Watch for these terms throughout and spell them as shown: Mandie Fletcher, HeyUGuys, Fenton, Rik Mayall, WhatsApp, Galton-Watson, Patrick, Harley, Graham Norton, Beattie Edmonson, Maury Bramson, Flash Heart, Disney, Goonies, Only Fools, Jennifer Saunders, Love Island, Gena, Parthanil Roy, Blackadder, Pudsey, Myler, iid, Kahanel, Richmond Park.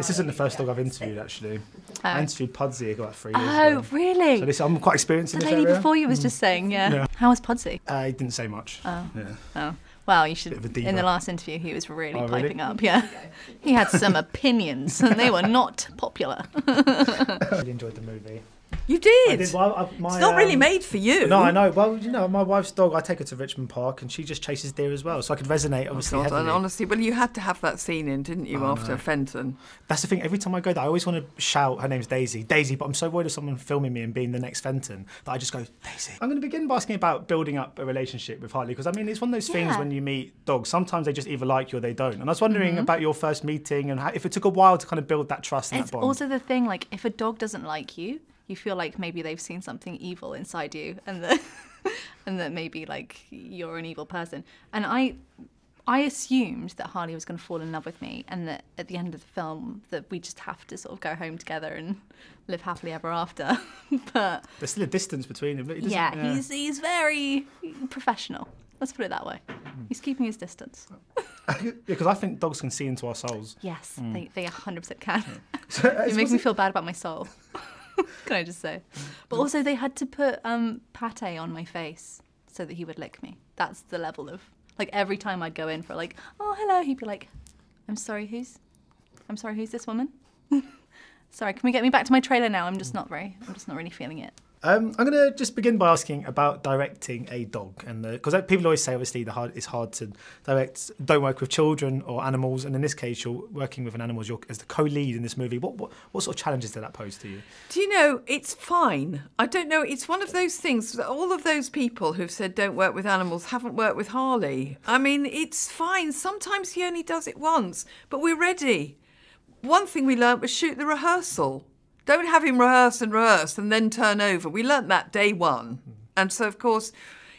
This isn't the first dog I've interviewed, actually. Oh. I interviewed Pudsey about 3 years ago. Oh, really? So this, I'm quite experienced in this area. The lady before you was just saying, yeah. How was Pudsey? He didn't say much. Oh. Yeah. Oh. Well, you should. In the last interview, he was really piping up. Yeah, he had some opinions, and they were not popular. I really enjoyed the movie. You did. I did. Well, it's not really made for you. No, I know. Well, you know, my wife's dog. I take her to Richmond Park, and she just chases deer as well. So I could resonate, obviously. Oh God, and honestly, well, you had to have that scene in, didn't you? Oh, after Fenton. That's the thing. Every time I go there, I always want to shout, "Her name's Daisy, Daisy!" But I'm so worried of someone filming me and being the next Fenton that I just go, "Daisy." I'm going to begin by asking about building up a relationship with Harley, because I mean, it's one of those things when you meet dogs. Sometimes they just either like you or they don't. And I was wondering about your first meeting and how, if it took a while to kind of build that trust and that bond. It's also the thing, like, if a dog doesn't like you, you feel like maybe they've seen something evil inside you, and that maybe like you're an evil person. And I assumed that Harley was going to fall in love with me, and that at the end of the film that we just have to sort of go home together and live happily ever after. But there's still a distance between them. Yeah, he's very professional. Let's put it that way. He's keeping his distance. Because I think dogs can see into our souls. Yes, they 100% can. Yeah. It makes me feel bad about my soul. Can I just say? But also, they had to put pate on my face so that he would lick me. That's the level of, like, every time I'd go in for like, oh hello, he'd be like, I'm sorry, who's this woman? Sorry, can we get me back to my trailer now? I'm just not really feeling it. I'm gonna just begin by asking about directing a dog, and because people always say, obviously, it's hard to direct. Don't work with children or animals, and in this case, you're working with an animal as the co-lead in this movie. What sort of challenges did that pose to you? Do you know? It's fine. I don't know. It's one of those things that all of those people who've said don't work with animals haven't worked with Harley. I mean, it's fine. Sometimes he only does it once, but we're ready. One thing we learnt was shoot the rehearsal. Don't have him rehearse and then turn over. We learnt that day one. And so, of course,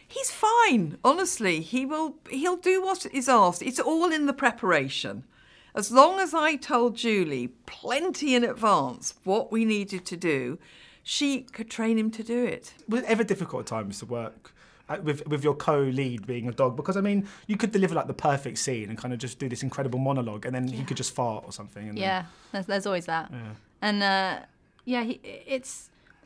he's fine. Honestly, he'll do what is asked. It's all in the preparation. As long as I told Julie plenty in advance what we needed to do, she could train him to do it. Was it ever difficult at times to work with your co-lead being a dog? Because, I mean, you could deliver, like, the perfect scene and kind of just do this incredible monologue, and then he could just fart or something. And yeah, there's always that. Yeah. And... yeah, he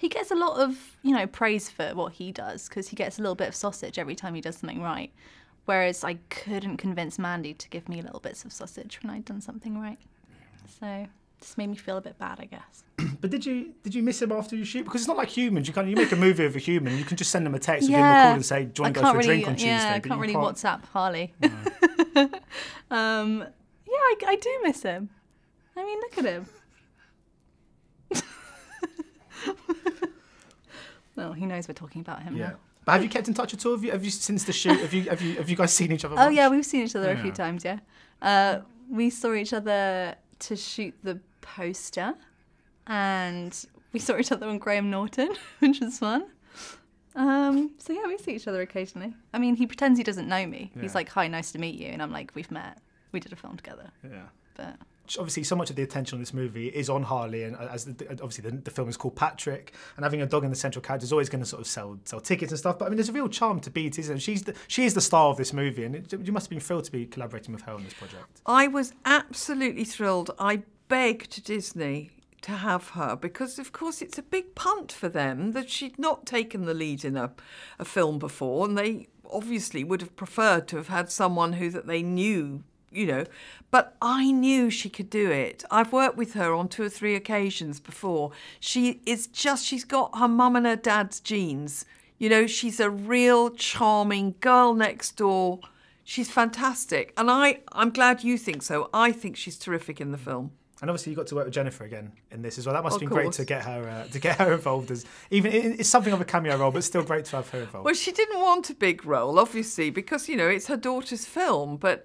gets a lot of, you know, praise for what he does, because he gets a little bit of sausage every time he does something right. Whereas I couldn't convince Mandie to give me little bits of sausage when I'd done something right. So it just made me feel a bit bad, I guess. But did you miss him after you shoot? Because it's not like humans. You make a movie with a human, you can just send them a text or give them a call and say, do you want to go for a drink on Tuesday? Yeah, I can't really WhatsApp Harley. No. Yeah, I do miss him. I mean, look at him. Well, he knows we're talking about him now. But have you kept in touch at all? Have you since the shoot? Have you guys seen each other? Oh yeah, we've seen each other a few times. Yeah, we saw each other to shoot the poster, and we saw each other on Graham Norton, which was fun. So yeah, we see each other occasionally. I mean, he pretends he doesn't know me. Yeah. He's like, "Hi, nice to meet you," and I'm like, "We've met. We did a film together." Yeah, but. Obviously, so much of the attention on this movie is on Harley, and as obviously the film is called Patrick, and having a dog in the central character is always going to sort of sell tickets and stuff. But I mean, there's a real charm to Beattie, isn't it? She is the star of this movie, and you must have been thrilled to be collaborating with her on this project. I was absolutely thrilled. I begged Disney to have her, because of course it's a big punt for them that she'd not taken the lead in a film before, and they obviously would have preferred to have had someone that they knew. You know, but I knew she could do it. I've worked with her on 2 or 3 occasions before. She's got her mum and her dad's genes. You know, she's a real charming girl next door. She's fantastic. And I'm glad you think so. I think she's terrific in the film. And obviously, you got to work with Jennifer again in this as well. That must have been great to get her involved. As even it's something of a cameo role, but still great to have her involved. Well, she didn't want a big role, obviously, because you know it's her daughter's film. But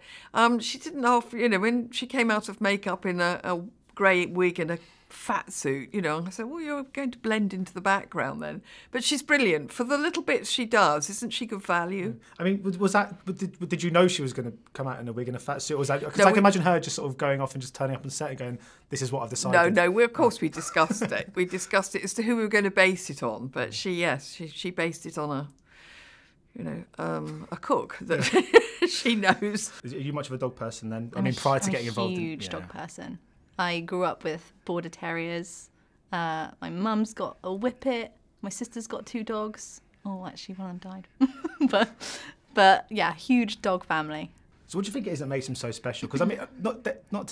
she didn't offer. You know, when she came out of makeup in a grey wig and a fat suit, you know, I said, well, you're going to blend into the background then. But she's brilliant for the little bits she does. Isn't she good value? I mean, was that? Did you know she was going to come out in a wig and a fat suit? Or was that? Because no, I can imagine her just sort of going off and just turning up on set and going, "This is what I've decided." No. Of course, we discussed it. We discussed it as to who we were going to base it on. But she based it on a cook that she knows. Are you much of a dog person then? I mean, prior to getting involved, I'm a huge dog person. I grew up with border terriers. My mum's got a whippet. My sister's got two dogs. Oh, actually, one of them died. But yeah, huge dog family. So what do you think it is that makes them so special? Because I mean, not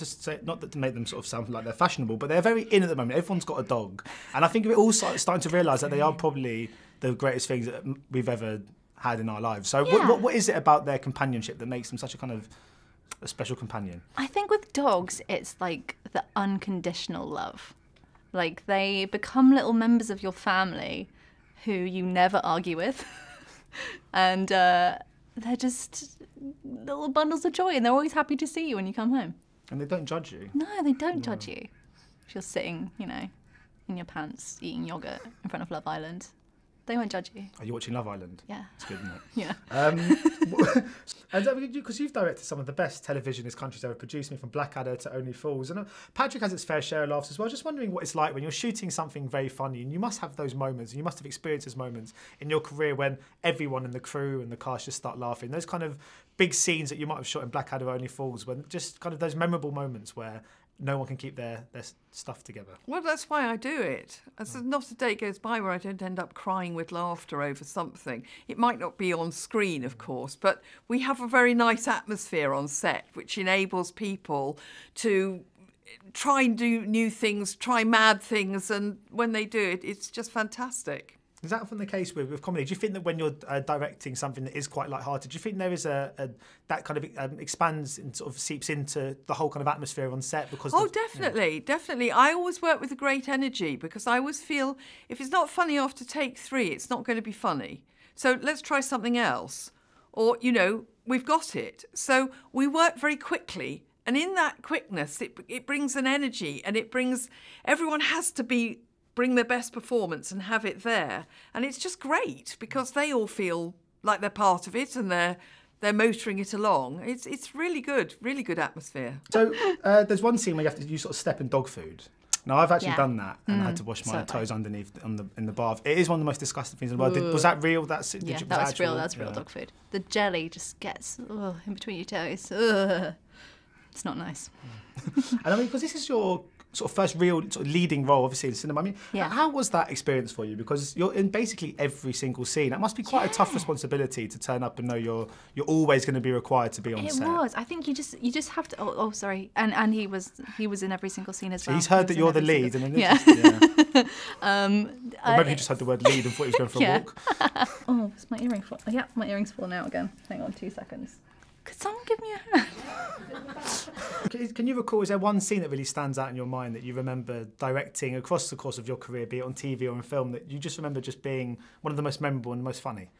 to make them sort of sound like they're fashionable, but they're very in at the moment. Everyone's got a dog, and I think we're all starting to realise that they are probably the greatest things that we've ever had in our lives. So yeah. What is it about their companionship that makes them such a kind of a special companion? I think with dogs, it's like the unconditional love. Like they become little members of your family who you never argue with, and they're just little bundles of joy, and they're always happy to see you when you come home. And they don't judge you. No, they don't judge you. If you're sitting, you know, in your pants, eating yogurt in front of Love Island, they won't judge you. Are you watching Love Island? Yeah. It's good, isn't it? Yeah. And because you've directed some of the best television this country's ever produced, from Blackadder to Only Fools, and Patrick has its fair share of laughs as well. Just wondering what it's like when you're shooting something very funny, and you must have those moments, and you must have experienced those moments in your career when everyone in the crew and the cast just start laughing. Those kind of big scenes that you might have shot in Blackadder or Only Fools, when just kind of those memorable moments where no one can keep their stuff together. Well, that's why I do it. Not a day goes by where I don't end up crying with laughter over something. It might not be on screen, of course, but we have a very nice atmosphere on set, which enables people to try and do new things, try mad things, and when they do it, it's just fantastic. Is that often the case with comedy? Do you think that when you're directing something that is quite lighthearted, do you think there is that kind of expands and sort of seeps into the whole kind of atmosphere on set? Because definitely. I always work with a great energy, because I always feel if it's not funny after take three, it's not going to be funny. So let's try something else, or you know, we've got it. So we work very quickly, and in that quickness, it brings an energy, and it brings everyone has to bring their best performance and have it there. And it's just great because they all feel like they're part of it and they're motoring it along. It's really good atmosphere. So there's one scene where you have to sort of step in dog food. Now I've actually done that and I had to wash my toes underneath in the bath. It is one of the most disgusting things in the world. Was that real? Yeah, that was real. That's real dog food. The jelly just gets in between your toes. It's not nice. And I mean, because this is your sort of first real sort of leading role, obviously, in cinema. I mean, how was that experience for you? Because you're in basically every single scene. That must be quite a tough responsibility to turn up and know you're always going to be required to be on set. It was. I think you just have to. Oh, sorry. And he was in every single scene as well. So he's heard that you're the lead. And then maybe he just heard the word lead and thought he was going for a walk. Oh, it's my earring. Yeah, my earring's fallen out again. Hang on, 2 seconds. Could someone give me a hand? Can you recall, is there one scene that really stands out in your mind that you remember directing across the course of your career, be it on TV or in film, that you just remember just being one of the most memorable and most funny?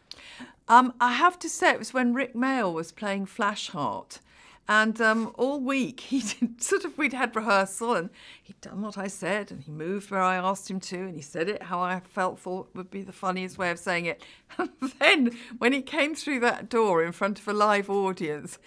I have to say it was when Rik Mayall was playing Flash Heart. And all week, we'd had rehearsal, and he'd done what I said, and he moved where I asked him to, and he said it how I felt thought would be the funniest way of saying it. And then, when he came through that door in front of a live audience,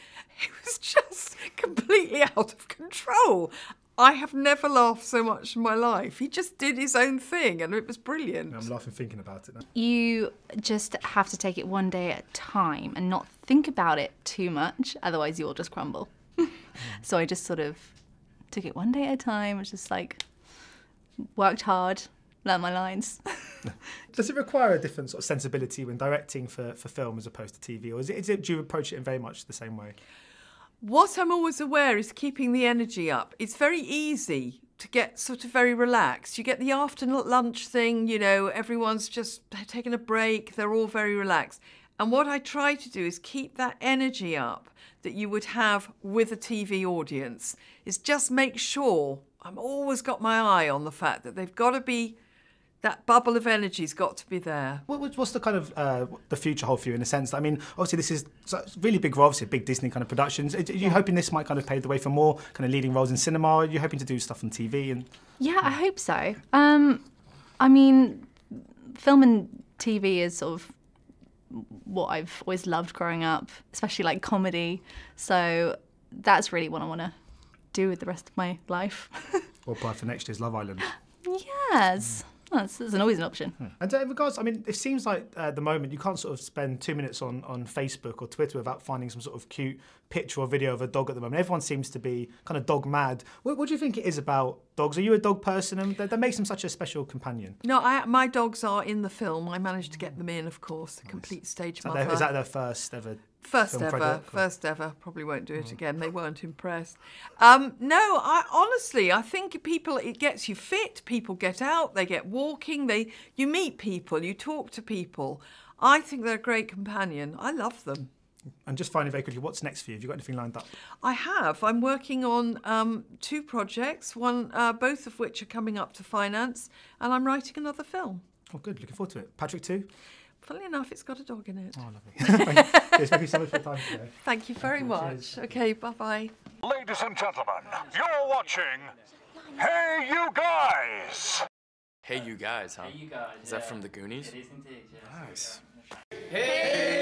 it was just completely out of control. I have never laughed so much in my life. He just did his own thing, and it was brilliant. I'm laughing thinking about it now. You just have to take it one day at a time and not think about it too much, otherwise you'll just crumble. So I just sort of took it one day at a time. I was just like, worked hard, learned my lines. Does it require a different sort of sensibility when directing for film as opposed to TV, or do you approach it in very much the same way? What I'm always aware is keeping the energy up. It's very easy to get sort of very relaxed. You get the after lunch thing, you know, everyone's just taking a break, they're all very relaxed. And what I try to do is keep that energy up that you would have with a TV audience, is just make sure I've always got my eye on the fact that they've got to be, that bubble of energy's got to be there. What's the kind of the future hold for you in a sense? I mean, obviously this is really big role, obviously a big Disney kind of productions. Are you hoping this might kind of pave the way for more kind of leading roles in cinema? Are you hoping to do stuff on TV? And yeah, I hope so. I mean, film and TV is sort of what I've always loved growing up, especially like comedy. So that's really what I want to do with the rest of my life. Or apply for next year's Love Island. Yes. There's always an option. Hmm. And in regards, I mean, it seems like at the moment you can't sort of spend 2 minutes on Facebook or Twitter without finding some sort of cute picture or video of a dog at the moment. Everyone seems to be kind of dog mad. What do you think it is about dogs? Are you a dog person? And that makes them such a special companion. No, my dogs are in the film. I managed to get them in, of course, the complete stage mother. Is that their first ever? First ever. Probably won't do it again. They weren't impressed. No, I honestly think people, it gets you fit. People get out. They get walking. You meet people. You talk to people. I think they're a great companion. I love them. And just finally, very quickly, what's next for you? Have you got anything lined up? I have. I'm working on 2 projects. Both of which are coming up to finance, and I'm writing another film. Oh, good. Looking forward to it. Patrick too. Funnily enough, it's got a dog in it. Oh, lovely. Thank you so much for your time today. Thank you very much. Okay, bye-bye. Ladies and gentlemen, you're watching Hey You Guys! Hey You Guys, huh? Hey You Guys, is that from the Goonies? It is indeed, yes. Nice. Hey!